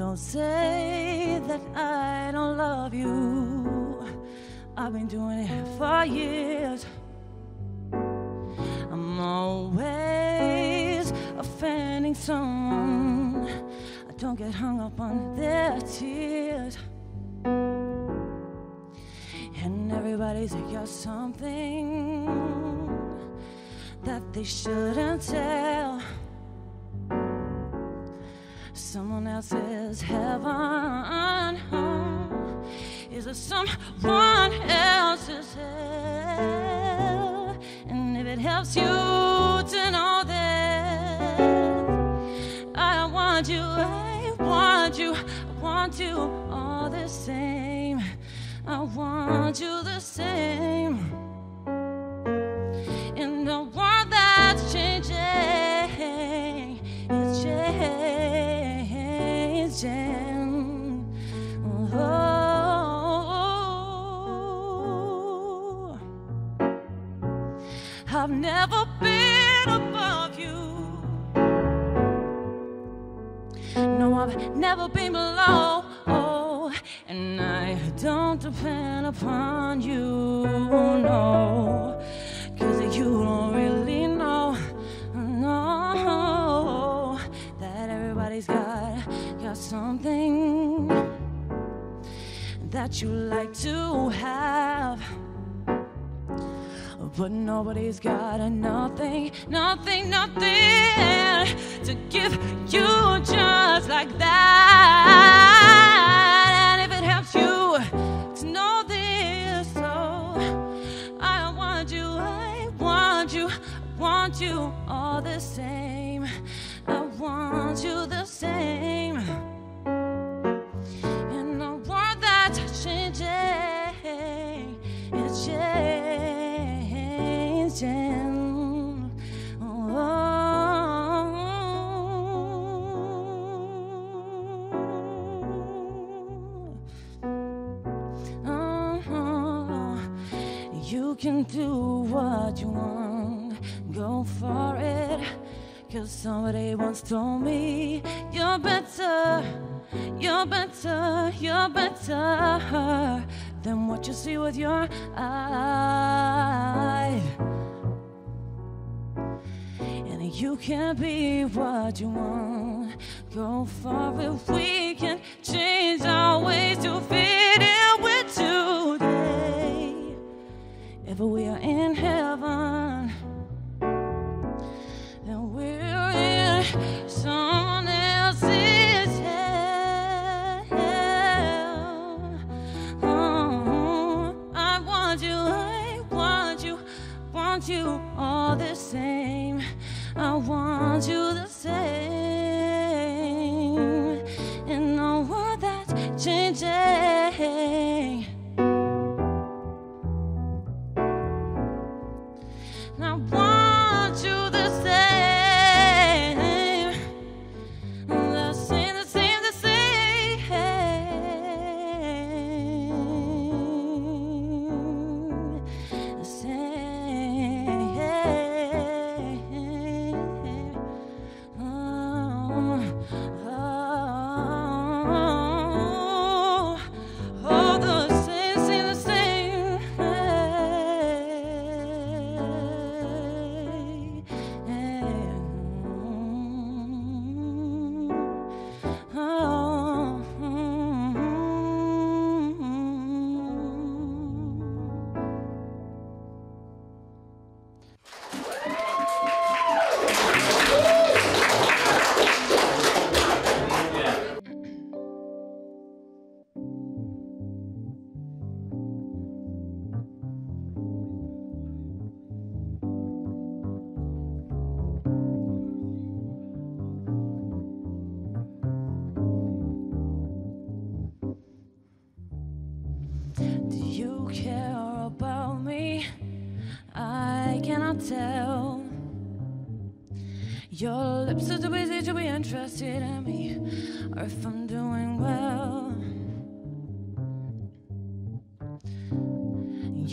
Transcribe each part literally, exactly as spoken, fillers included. Don't say that I don't love you. I've been doing it for years. I'm always offending someone. I don't get hung up on their tears. And everybody's like, you're something that they shouldn't tell. Someone else's heaven is a someone else's hell. And if it helps you to know that I want you, I want you, I want you all the same. I want you the same, in a world that's changing. It's changing. Oh, I've never been above you. No, I've never been below. And I don't depend upon you, no, 'cause you don't really know, no, that everybody's got, got something that you like to have, but nobody's got nothing, nothing, nothing to give you just like that. I want you all the same. I want you the same. In a world that's changing, it's changing. Oh. Oh. You can do what you want. Go for it, 'cause somebody once told me you're better, you're better, you're better than what you see with your eyes. And you can be what you want. Go for it. We can change our ways to fit in with today. If we are in heaven, and we're in someone else's hell. Oh, I want you, I want you, want you all the same. I want you the same. In a world that's changing, and I want you the same. Tell. Your lips are too busy to be interested in me, or if I'm doing well.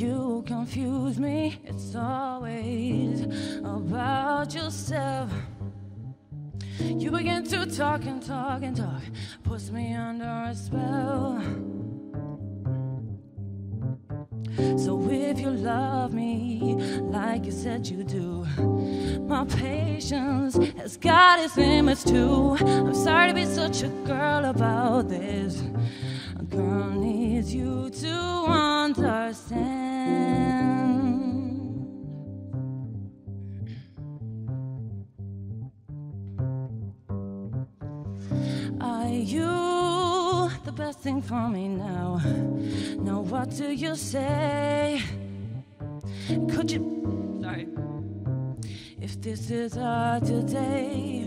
You confuse me, it's always about yourself. You begin to talk and talk and talk, puts me under a spell. So if you love me like you said you do, my patience has got its limits too. I'm sorry to be such a girl about this. A girl needs you to understand. Are you the best thing for me now? Now what do you say? Could you... Sorry. If this is our today.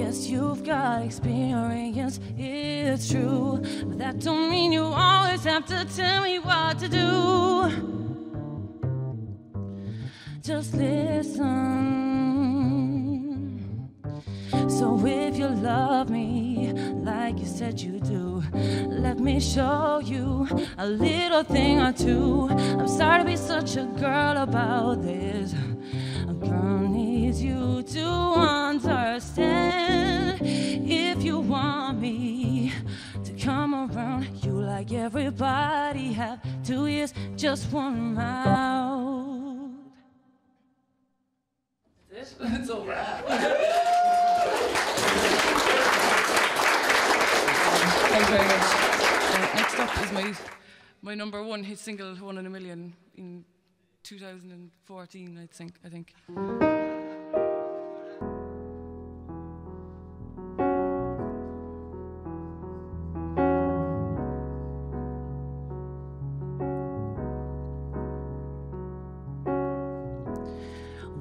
Yes, you've got experience, it's true, but that don't mean you always have to tell me what to do. Just listen. So if you love me like you said you do, let me show you a little thing or two. I'm sorry to be such a girl about this. A girl needs you to understand. If you want me to come around you like everybody, have two ears, just one mouth. This is a wrap. Thank you very much. Uh, next up is my, my number one hit single, One in a Million, in two thousand fourteen, I think. I think.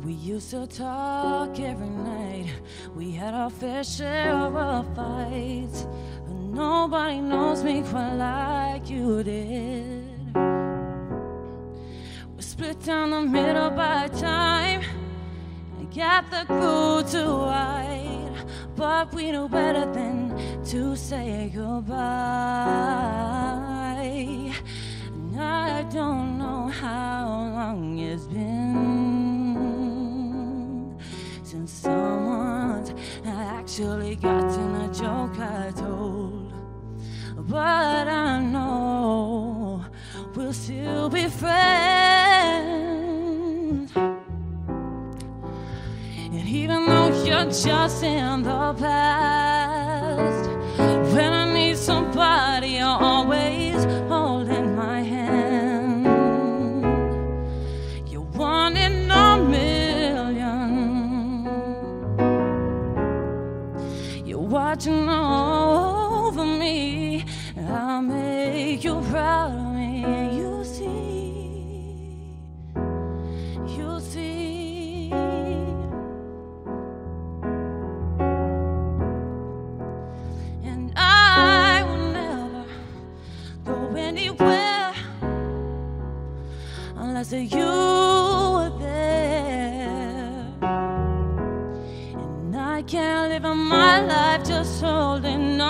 We used to talk every night. We had our fair share of fights. Nobody knows me quite like you did. We're split down the middle by time. I got the glue to hide, but we knew better than to say goodbye. And I don't know how long it's been since someone's actually gotten a joke I told. But I know we'll still be friends. And even though you're just in the past, when I need somebody, you're always holding my hand. You're one in a million. You're watching all over me. I'll make you proud of me. You see, you see. And I will never go anywhere unless you are there. And I can't live my life just holding on.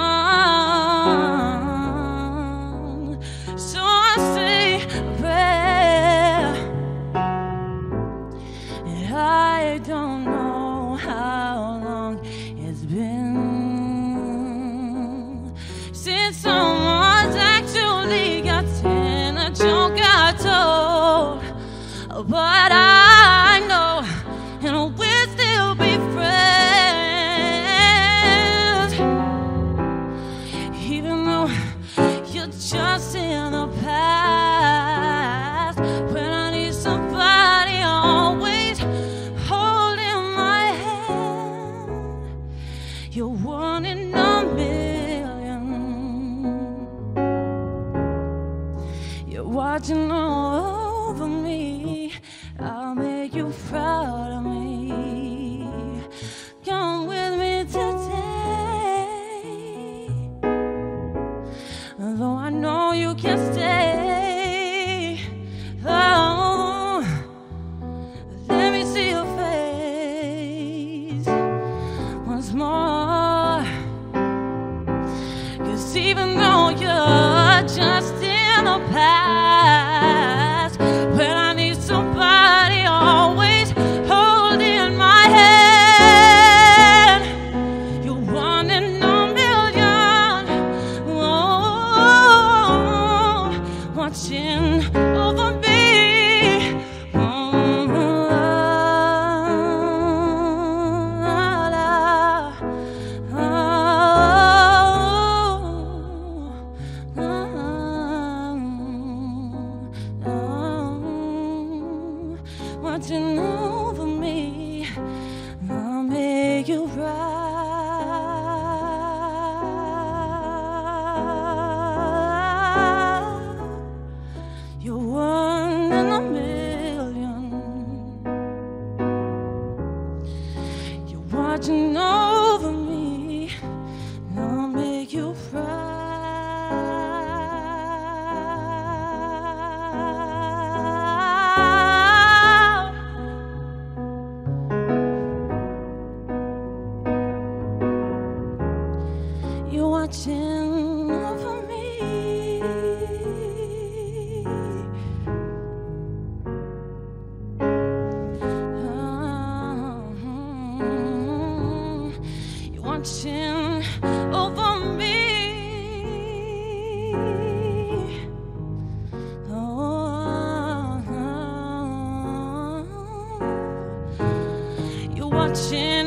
But I know, and we'll still be friends. Even though you're just in the past, when I need somebody, you're always holding my hand. You're one in a million. You're watching all over me, I'll make you proud of me. Come with me today, though I know you can't stay. Oh, let me see your face once more. 'Cause even though you're just in the past, when I need somebody, always holding my watching over me. Oh, la, la, oh, oh, oh, oh, watching over me. I'll make you right. Watching over me, and I'll make you proud. You're watching over me. Watching over me. Oh, oh, oh. You're watching.